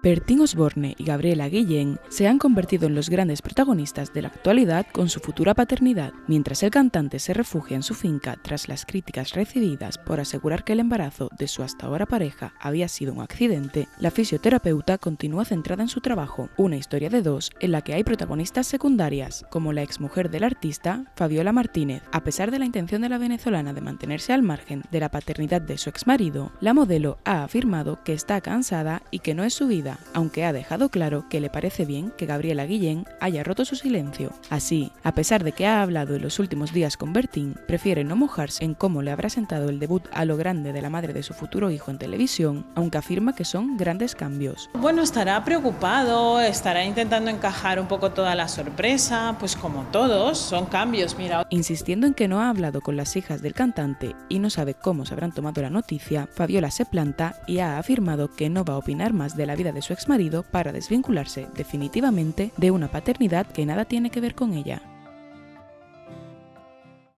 Bertín Osborne y Gabriela Guillén se han convertido en los grandes protagonistas de la actualidad con su futura paternidad, mientras el cantante se refugia en su finca tras las críticas recibidas por asegurar que el embarazo de su hasta ahora pareja había sido un accidente. La fisioterapeuta continúa centrada en su trabajo, una historia de dos en la que hay protagonistas secundarias, como la exmujer del artista, Fabiola Martínez. A pesar de la intención de la venezolana de mantenerse al margen de la paternidad de su exmarido, la modelo ha afirmado que está cansada y que no es su vida, aunque ha dejado claro que le parece bien que Gabriela Guillén haya roto su silencio. Así, a pesar de que ha hablado en los últimos días con Bertín, prefiere no mojarse en cómo le habrá sentado el debut a lo grande de la madre de su futuro hijo en televisión, aunque afirma que son grandes cambios. Bueno, estará preocupado, estará intentando encajar un poco toda la sorpresa, pues como todos, son cambios, mira. Insistiendo en que no ha hablado con las hijas del cantante y no sabe cómo se habrán tomado la noticia, Fabiola se planta y ha afirmado que no va a opinar más de la vida de su exmarido para desvincularse definitivamente de una paternidad que nada tiene que ver con ella.